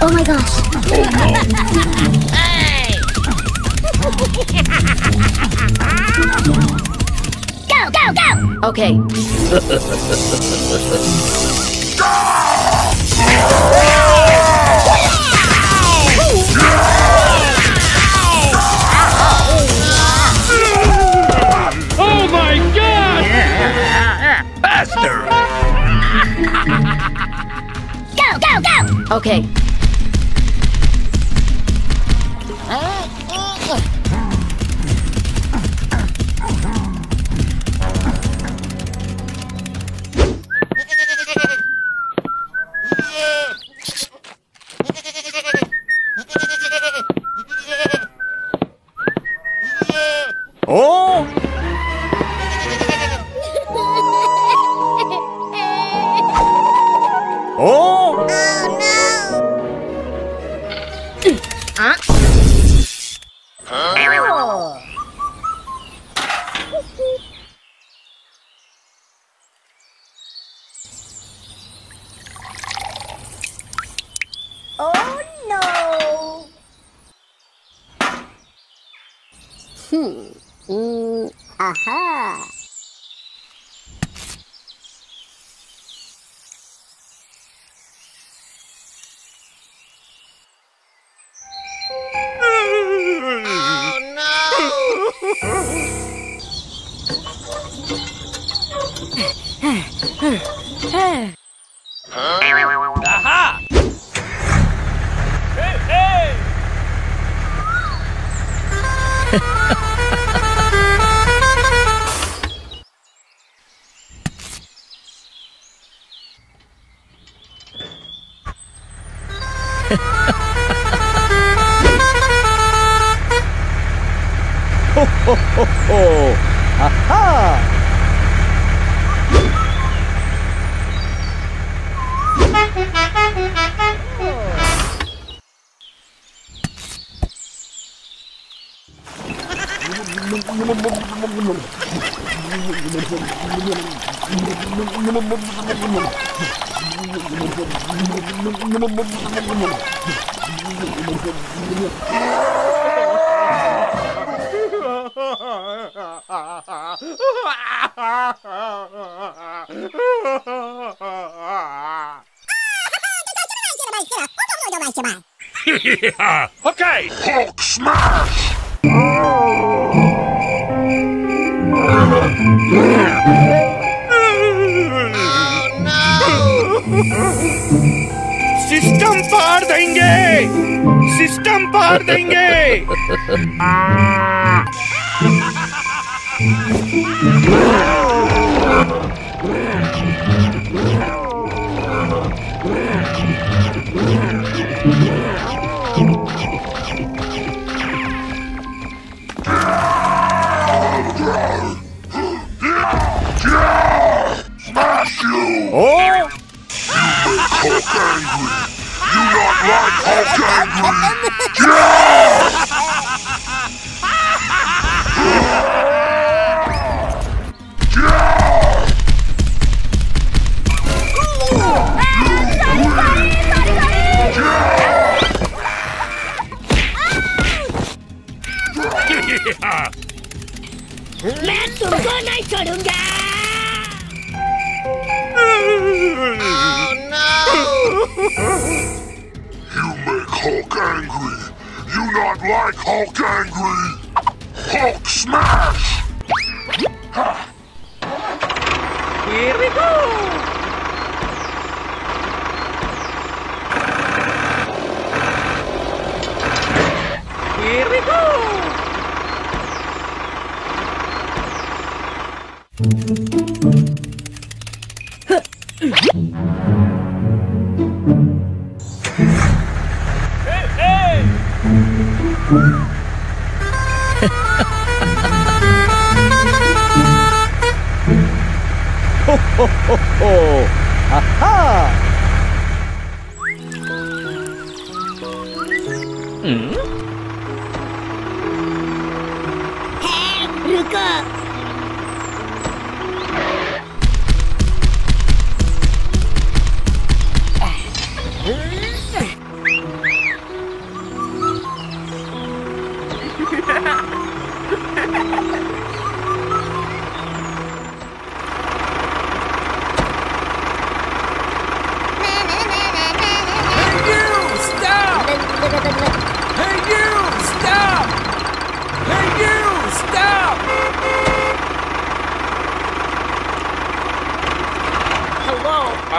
Oh my gosh. Hey! Go, go, go! Okay. Oh my gosh! Faster! Go, go, go! Okay. Okay! Hulk smash! System पार देंगे! System पार देंगे! Smash you! Oh! You make Hulk angry! You not like Hulk angry! Yeah! मैं तुमको नहीं छोडूंगा। Oh no! You make Hulk angry. You not like Hulk angry. Hulk smash! Ha. Here we go! Here we go!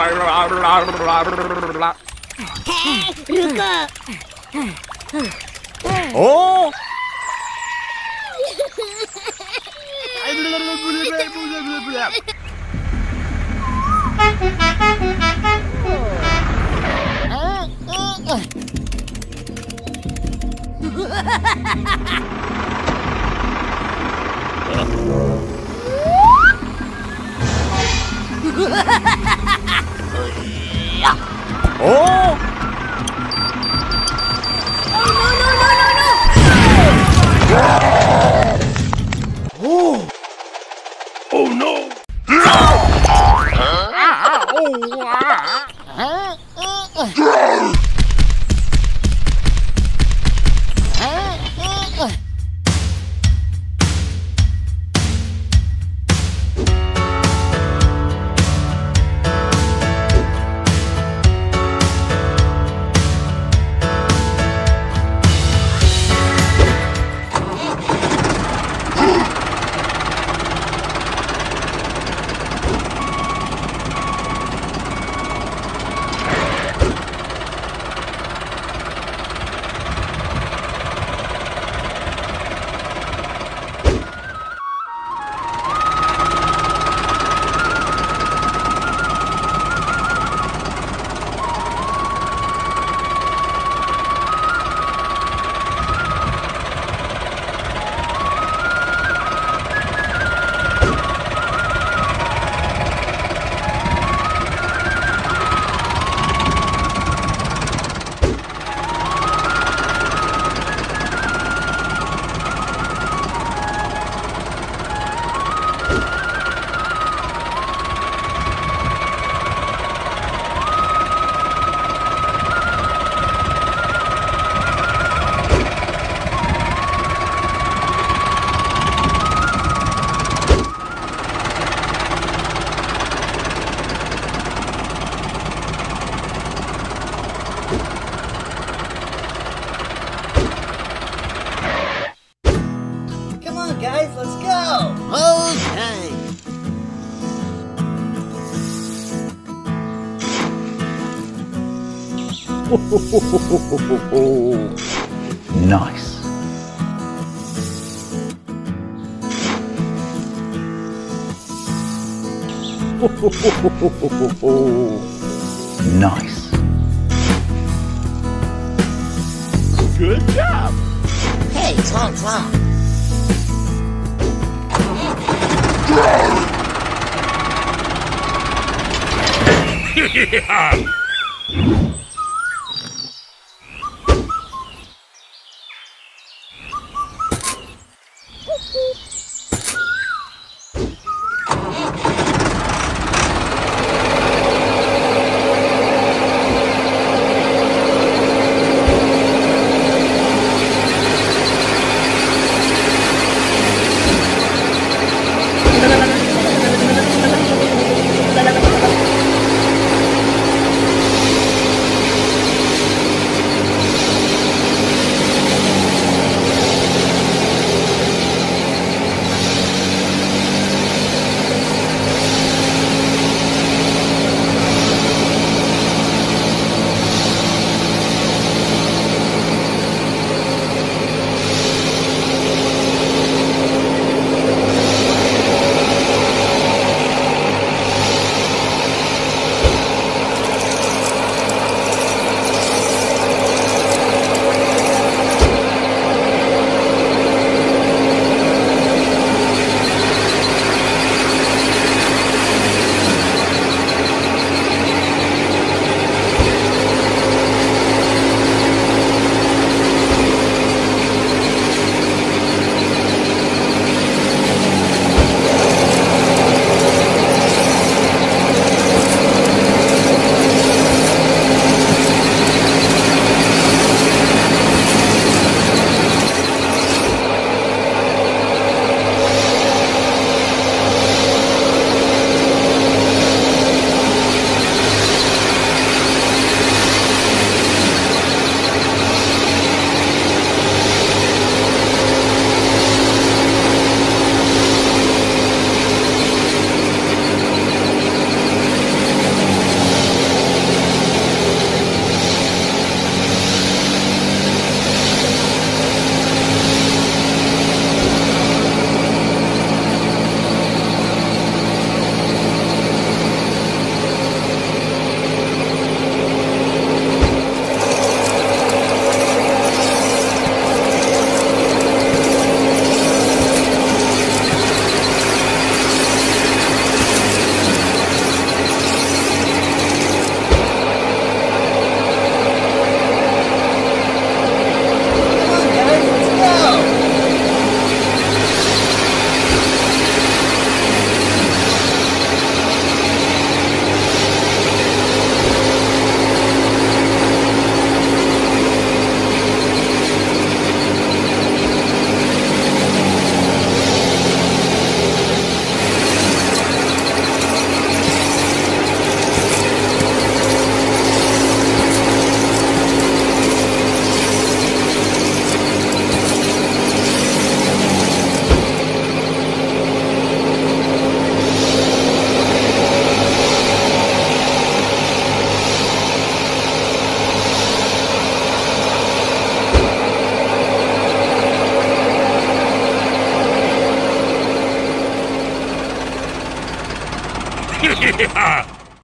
Oh! Oh! Oh! Oh no! No! Nice. Nice. Good job. Hey, Tom, Tom.